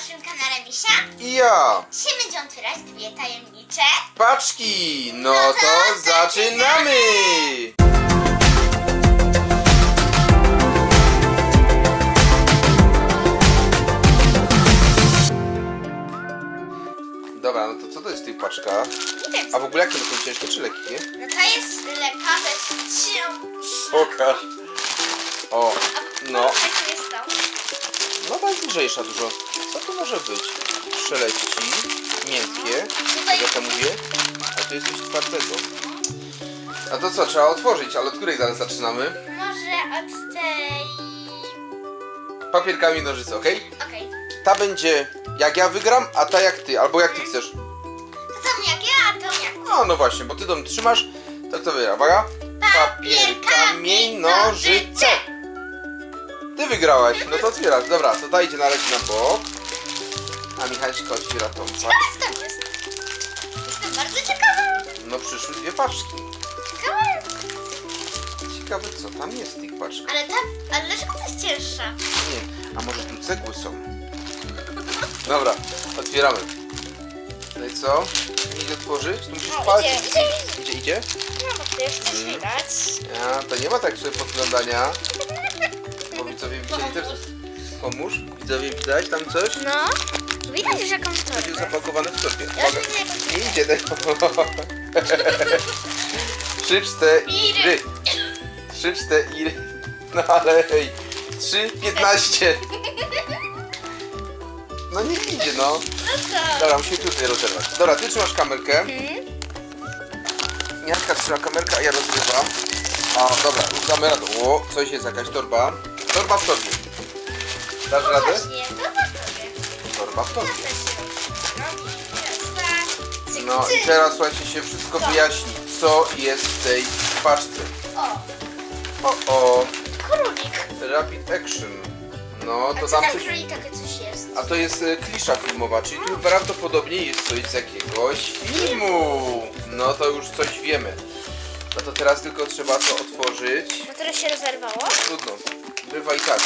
odcinka na Aramisia i ja. Dzisiaj będziemy otwierać dwie tajemnicze paczki. No to zaczynamy! Dobra, no to co to jest w tych paczkach? A w ogóle jakie to są ciężkie czy lekkie? No to jest lekka, to jest 3. Pokaż. O, no. No to jest lżejsza dużo. Co to może być? Szeleści, miękkie, jak ja to mówię. A tu jest coś twardego. A to co? Trzeba otworzyć, ale od której zaraz zaczynamy? Może od tej... Papierkami nożyce, ok? Okej. Ta będzie jak ja wygram, a ta jak ty. Albo jak ty chcesz. To tą jak ja, a tą jak ty. No, no właśnie, bo ty tą trzymasz, to kto wygra? Uwaga. Papierkami nożyce. Ty wygrałaś, no to otwierasz. Dobra, to dajcie na razie na bok. A Michaśka otwiera tą paczkę. Jestem bardzo ciekawa. No przyszły dwie paczki. Ciekawe. Ciekawe co tam jest w tych paczkach. Ale dlaczego to jest cięższa? Nie, a może tu cegły są. Dobra, otwieramy. No i co? Idzie otworzyć? Tu musisz palec. Idzie? No bo to jest coś widać. A, to nie ma tak sobie podglądania. Widzowie widzieli też. Pomóż. Widzowie widać tam coś? No. Widać już jakąś torbę. Jest zapakowane w torbie. Nie idzie tak. 3, 4. No ale hej. 3, 15. No nie idzie no. Dobra, musimy tutaj rozerwać. Dobra, ty trzymasz kamerkę. Miaska trzyma kamerkę, a ja rozrywam. A dobra, damy radę. O, coś jest, jakaś torba. Torba w torbie. Dasz radę? Właśnie, torba w torbie. No i teraz słuchajcie, się wszystko wyjaśni, co jest w tej paczce. O. Królik. Rapid action. No to tam coś... A to jest klisza filmowa, czyli tu prawdopodobnie jest coś z jakiegoś filmu. No to już coś wiemy. No to teraz tylko trzeba to otworzyć. Bo teraz się rozerwało? Trudno. Bywa i tak.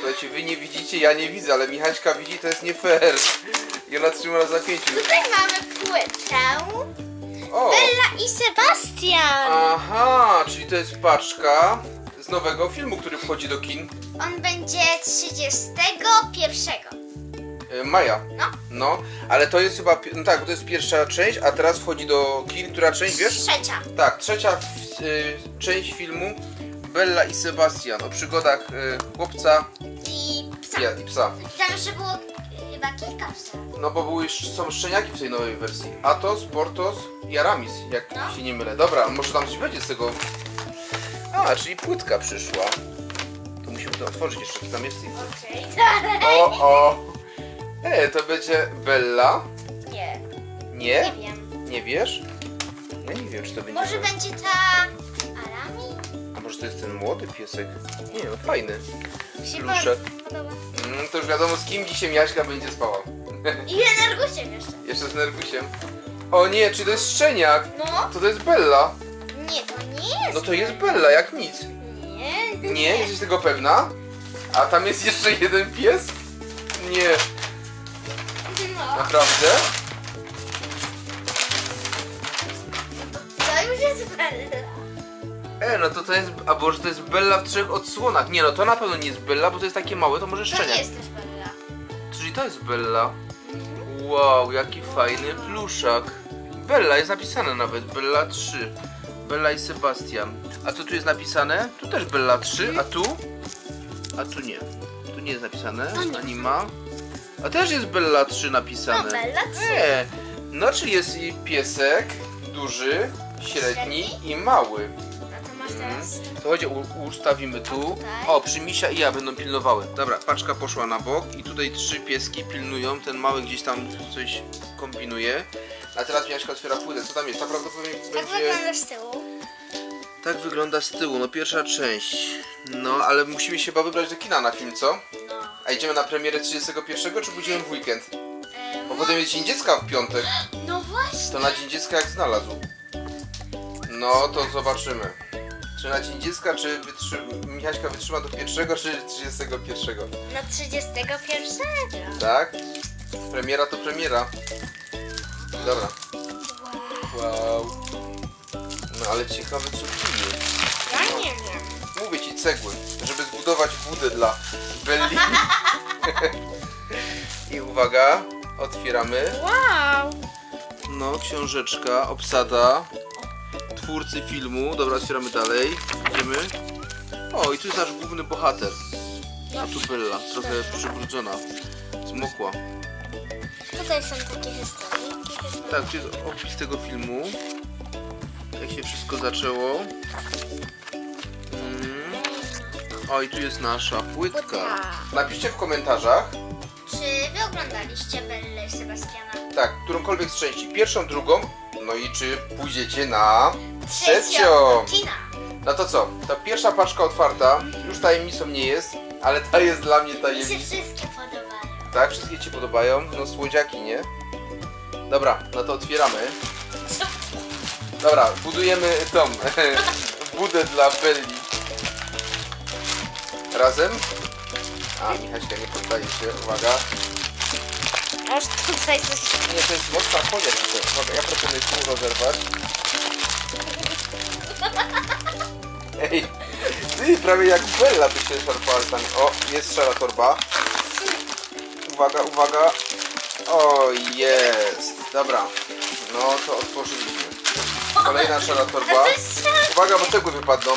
Słuchajcie, wy nie widzicie, ja nie widzę, ale Michaśka widzi, to jest nie fair. I ona trzyma na zapięciu. Tutaj mamy płytę. Bella i Sebastian. Aha, czyli to jest paczka z nowego filmu, który wchodzi do kin. On będzie 31 maja. No, ale to jest chyba, no tak, bo to jest pierwsza część, a teraz wchodzi do kin, która część, wiesz? Trzecia. Tak, trzecia część filmu Bella i Sebastian, o przygodach chłopca i psa. Tam jeszcze było chyba kilka psów. No bo są szczeniaki w tej nowej wersji. Atos, Portos i Aramis, jak się nie mylę. Dobra, może tam coś będzie z tego... A, czyli płytka przyszła. To musimy to otworzyć jeszcze, tam jest tej płytki. To będzie Bella? Nie. Nie? Nie wiem. Nie wiesz? Ja nie wiem, czy to będzie... Może będzie ta... Aramis? A może to jest ten młody piesek? Nie, no fajny. Pluszek. To już wiadomo, z kim dzisiaj Miaśka będzie spała. I z Nergusiem jeszcze. Jeszcze z Nergusiem. O nie, czy to jest szczeniak? No. To jest Bella. Nie, to nie jest. No to jest Bella, jak nic. Nie. Nie? Jesteś tego pewna? A tam jest jeszcze jeden pies? Nie. Naprawdę? To już jest Bella. No to jest... A może to jest Bella w 3 odsłonach? Nie, no to na pewno nie jest Bella, bo to jest takie małe, to może szczeniak. To nie jest też Bella. Czyli to jest Bella. Wow, jaki fajny pluszak. Bella jest napisane nawet, Bella 3. Bella i Sebastian. A co tu jest napisane? Tu też Bella 3, a tu? A tu nie. Tu nie jest napisane, ani ma. A też jest Bella 3 napisane. No, Bella 3. No, czyli jest i piesek duży, średni i mały. A to masz teraz? To chodź, ustawimy tu. O, przy Misia i ja będą pilnowały. Dobra, paczka poszła na bok i tutaj 3 pieski pilnują. Ten mały gdzieś tam coś kombinuje. A teraz Miaśka otwiera płytę. Co tam jest? Tak wygląda z tyłu. Tak wygląda z tyłu, no pierwsza część. No, ale musimy się chyba wybrać do kina na film, co? A idziemy na premierę 31, czy pójdziemy w weekend? Bo potem jest Dzień Dziecka w piątek. No właśnie. To na Dzień Dziecka jak znalazł. No to zobaczymy. Czy na dzień dziecka, czy Michaśka wytrzyma do 1, czy 31? No 31. Tak? Premiera to premiera. Dobra. Wow. No ale ciekawe co tu jest. Ja nie wiem. Mówię ci, cegły, żeby zbudować budę dla Belli. I uwaga, otwieramy. Wow. No, książeczka, obsada. Twórcy filmu. Dobra, otwieramy dalej. Idziemy. O, i tu jest nasz główny bohater. A tu Bella, trochę przybrudzona. Zmokła. Tutaj są takie historie. Tak, tu jest opis tego filmu. Jak się wszystko zaczęło. O, i tu jest nasza płytka. Napiszcie w komentarzach, czy wy oglądaliście Bellę i Sebastiana? Tak, którąkolwiek z części. Pierwszą, drugą. No i czy pójdziecie na trzecią? No to co? Ta pierwsza paczka otwarta już tajemnicą nie jest, ale ta jest dla mnie tajemnicą. Mi się wszystkie podobają. Tak? Wszystkie ci podobają? No słodziaki, nie? Dobra, no to otwieramy. Dobra, budujemy tą budę dla Belli. Razem? A, Michaśka nie poddaje się, uwaga. Aż tutaj coś... Nie, to jest mocna folia. Ja proponuję pół rozerwać. Ej, ty prawie jak Bella by się szarpała z nami. O, jest szara torba. Uwaga, uwaga. O, jest. Dobra, no to otworzyliśmy. Kolejna szara torba. Uwaga, bo cegły wypadną.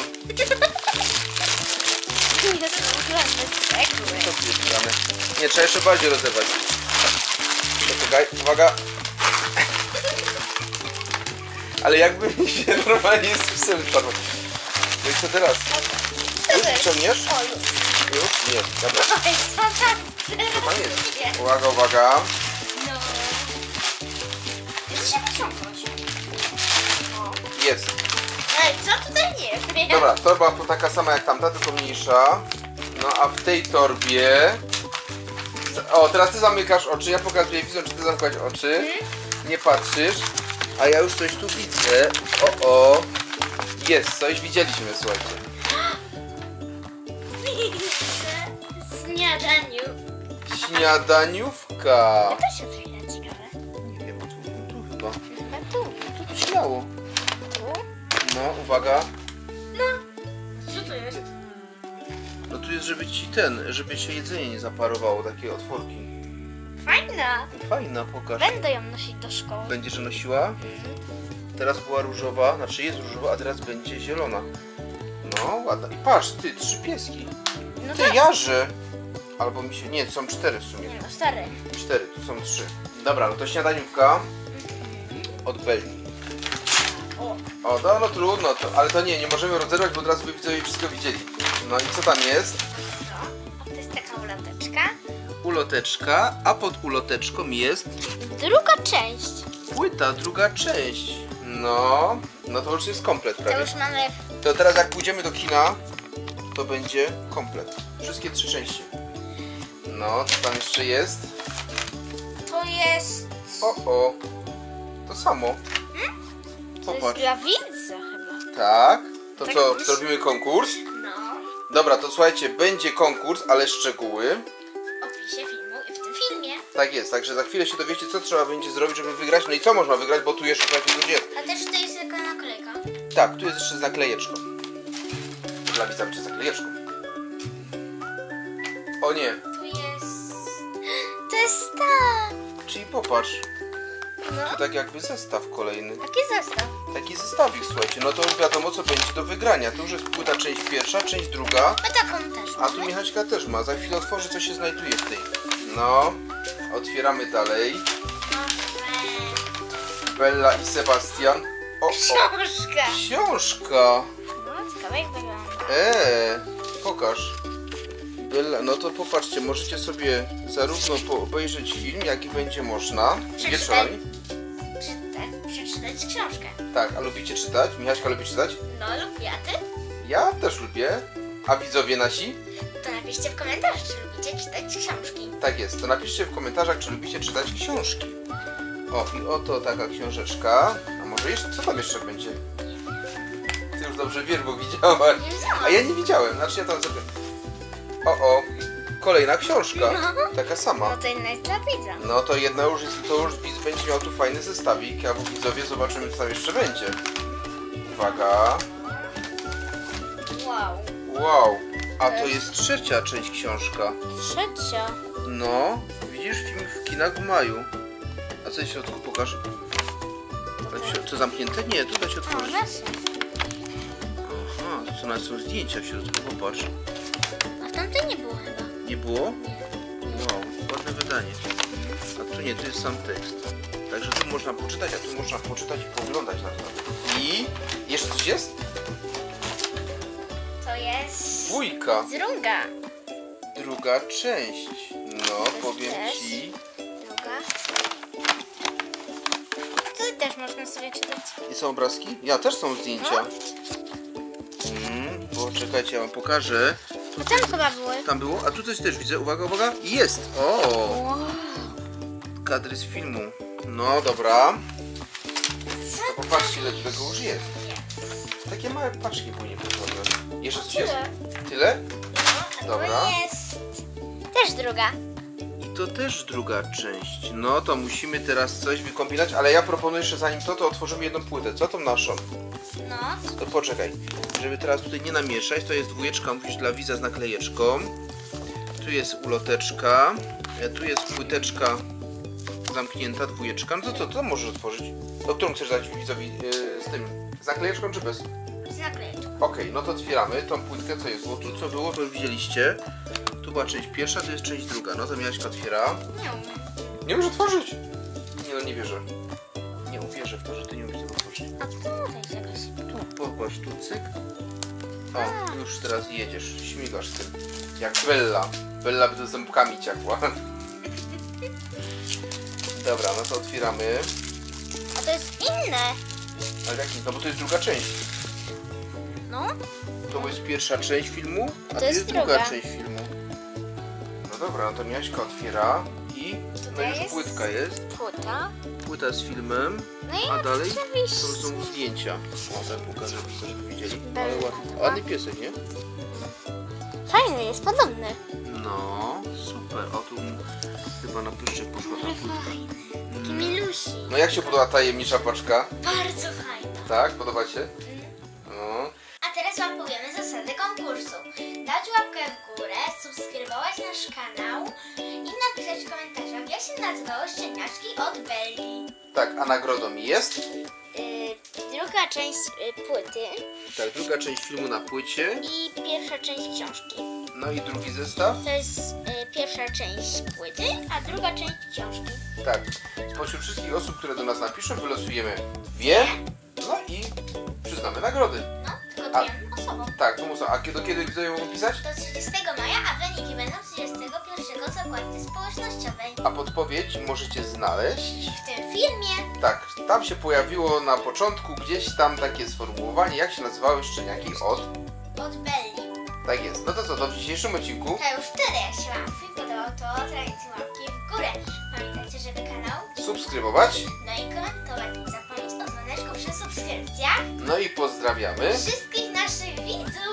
Nie, trzeba jeszcze bardziej rozerwać. Czekaj, uwaga. Ale jakby mi się normalnie z psem wypadło. No i co teraz? Już ciągniesz? Już? Jest, dobra. Chyba jest. Uwaga, uwaga. Jest. Ej, co tutaj jest? Dobra, torba to taka sama jak tamta, tylko mniejsza. No a w tej torbie... O, teraz ty zamykasz oczy, ja pokazuję widzę, czy ty zamknąłeś oczy. Nie patrzysz. A ja już coś tu widzę. O, o. Jest, coś widzieliśmy, słuchajcie. Śniadaniu. Śniadaniówka. Ja też się otwiera, ciekawe. Nie wiem, tu chyba. Chyba tu. Tu się dało. No, uwaga. No. Co to jest? No tu jest, żeby ci żeby się jedzenie nie zaparowało, takie otworki. Fajna. Fajna, pokaż. Będę ją nosić do szkoły. Będziesz nosiła? Teraz była różowa, znaczy jest różowa, a teraz będzie zielona. No, ładna. I patrz, ty, 3 pieski. No ty, tak. Jarze. Albo mi się... Nie, są 4 w sumie. Nie, no, 4, tu są 3. Dobra, no to śniadaniówka od Belli. O, no, no trudno, to, ale to nie możemy rozerwać, bo od razu by widzowie wszystko widzieli. No i co tam jest? No, to jest taka uloteczka. Uloteczka, a pod uloteczką jest... Druga część. Płyta, druga część. No, no to już jest komplet prawie. To już mamy... To teraz jak pójdziemy do kina, to będzie komplet. Wszystkie 3 części. No, co tam jeszcze jest? To jest... O, to samo. Popatrz. To jest dla widza chyba. Tak? To tak co, zrobimy konkurs? No. Dobra, to słuchajcie, będzie konkurs, ale szczegóły w opisie filmu i w tym filmie. Tak jest, także za chwilę się dowiecie, co trzeba będzie zrobić, żeby wygrać. No i co można wygrać, bo tu jeszcze coś jest. A też to jest taka naklejka. Tak, tu jest jeszcze z naklejeczką. Dla widza będzie z naklejeczką. O nie. Tu jest... To jest ta. Czyli popatrz. No. To tak jakby zestaw kolejny. Taki zestaw. Taki zestawik, słuchajcie. No to już wiadomo, co będzie do wygrania. Tu już jest płyta część pierwsza, część druga. No taką też. A tu Michaśka też ma. Za chwilę otworzy, co się znajduje w tej. No. Otwieramy dalej. Bella i Sebastian. O, książka. Książka. No, ciekawe jak wygląda. Pokaż. Bella, no to popatrzcie, możecie sobie zarówno obejrzeć film, jak i będzie można wieczorami. Przeczytać książkę. Tak, a lubicie czytać? Michaśka lubi czytać? No lubię, a ty? Ja też lubię. A widzowie nasi? To napiszcie w komentarzach, czy lubicie czytać książki. Tak jest, to napiszcie w komentarzach, czy lubicie czytać książki. O, i oto taka książeczka. A może jeszcze, co tam jeszcze będzie? Ty już dobrze wiesz, bo widziałaś. A ja nie widziałem, znaczy ja tam sobie... O, kolejna książka, taka sama. No to jedna jest dla widza. No to jedna już jest, to już widz będzie miał tu fajny zestawik, a widzowie zobaczymy, co tam jeszcze będzie. Uwaga. Wow. Wow, a to jest trzecia część książka. Trzecia? No, widzisz film w kinach w maju. A co w środku pokaż? To zamknięte? Nie, tutaj się otworzy. Aha, to co nas są zdjęcia w środku, popatrz. A tamte nie było chyba. Nie było? Wow, ładne wydanie. A tu nie, tu jest sam tekst. Także tu można poczytać, a tu można poczytać i pooglądać na to. I jeszcze coś jest? To jest... Dwójka. Druga. Druga część. No, powiem ci... Też można sobie czytać. I są obrazki? Ja też są zdjęcia. Poczekajcie, ja wam pokażę. A tam chyba były. Tam było? A tu coś też widzę. Uwaga, uwaga. Jest! O! Wow. Kadry z filmu. No dobra. A popatrzcie, ile tego już jest. Takie małe paczki później poszły. Jeszcze coś jest? Tyle? No, dobra. Jest też druga. To też druga część. No to musimy teraz coś wykombinać, ale ja proponuję jeszcze zanim to otworzymy jedną płytę. Co tą naszą? No. To poczekaj, żeby teraz tutaj nie namieszać. To jest dwójeczka, musisz dla widza z naklejeczką. Tu jest uloteczka. Tu jest płyteczka zamknięta, dwójeczka. No to co, to możesz otworzyć? No którą chcesz dać widzowi z tym? Z naklejeczką czy bez? Z naklejeczką. Okej, no to otwieramy tą płytkę, co jest. Bo tu co było, to już widzieliście. Tu była część pierwsza, to jest część druga. No to Jaśka otwiera. Nie umiem. Nie umiesz otworzyć? Nie, no nie wierzę. Nie uwierzę w to, że ty nie umiesz tego otworzyć. A tutaj jest jakaś... Tu, popatrz, tu cyk. O, już teraz jedziesz, śmigasz ty. Jak Bella. Bella by to zębkami ciakła. Dobra, no to otwieramy. A to jest inne. Ale jaki? No bo to jest druga część. No. To jest pierwsza część filmu, a to jest druga część filmu. Dobra, no to Miaśka otwiera i no już płytka jest. Płyta. Płyta z filmem, no a dalej to są zdjęcia. O, tak pokażę, żebyście widzieli. Ale ładny, ładny piesek, nie? Fajny, jest podobny. No, super. O, tu chyba na pluszczyk poszła ta płytka. Taki milusi. No jak się podoba tajemnicza paczka? Bardzo fajna. Tak? Podoba się? No. A teraz wam powiemy zasady konkursu. Dać łapkę w górę, subskrybować nasz kanał i napisać w komentarzach, jak się nazywały szczeniaczki od Belli. Tak, a nagrodą jest? Druga część płyty. Tak, druga część filmu na płycie. I pierwsza część książki. No i drugi zestaw? To jest pierwsza część płyty, a druga część książki. Tak, spośród wszystkich osób, które do nas napiszą, wylosujemy dwie, no i przyznamy nagrody. No. A, tak, to muszę. A do kiedy widzę ją opisać? Do 30 maja, a wyniki będą 31 zakładki społecznościowej. A podpowiedź możecie znaleźć... W tym filmie. Tak, tam się pojawiło na początku gdzieś tam takie sformułowanie, jak się nazywały szczeniaki od... Od Belli. Tak jest. No to co, to w dzisiejszym odcinku... To już wtedy, jak się wam film podobał, to trajdźcie łapki w górę. Pamiętajcie, żeby kanał... Subskrybować. No i komentować. Nie zapomnijcie o dzwoneczku przy subskrypcjach. No i pozdrawiamy... Wszystkich naszych widzów!